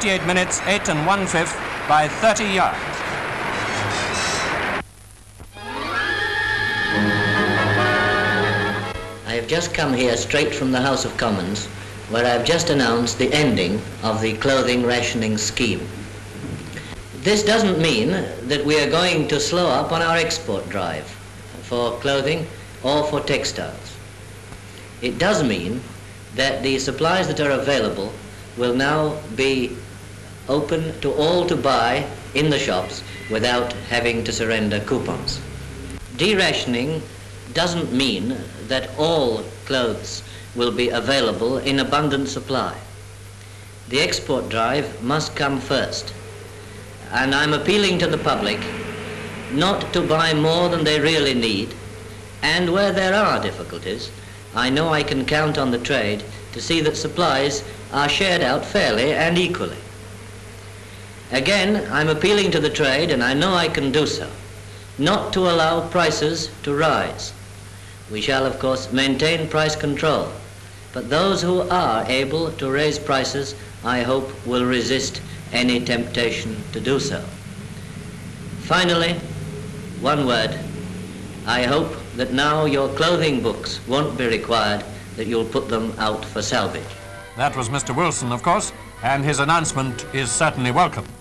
58 minutes, 8 1/5 by 30 yards. I have just come here straight from the House of Commons, where I have just announced the ending of the clothing rationing scheme. This doesn't mean that we are going to slow up on our export drive for clothing or for textiles. It does mean that the supplies that are available will now be open to all to buy in the shops without having to surrender coupons. Derationing doesn't mean that all clothes will be available in abundant supply. The export drive must come first, and I'm appealing to the public not to buy more than they really need, and where there are difficulties, I know I can count on the trade to see that supplies are shared out fairly and equally. Again, I'm appealing to the trade, and I know I can do so, not to allow prices to rise. We shall, of course, maintain price control, but those who are able to raise prices, I hope, will resist any temptation to do so. Finally, one word. I hope that now your clothing books won't be required, that you'll put them out for salvage. That was Mr. Wilson, of course, and his announcement is certainly welcome.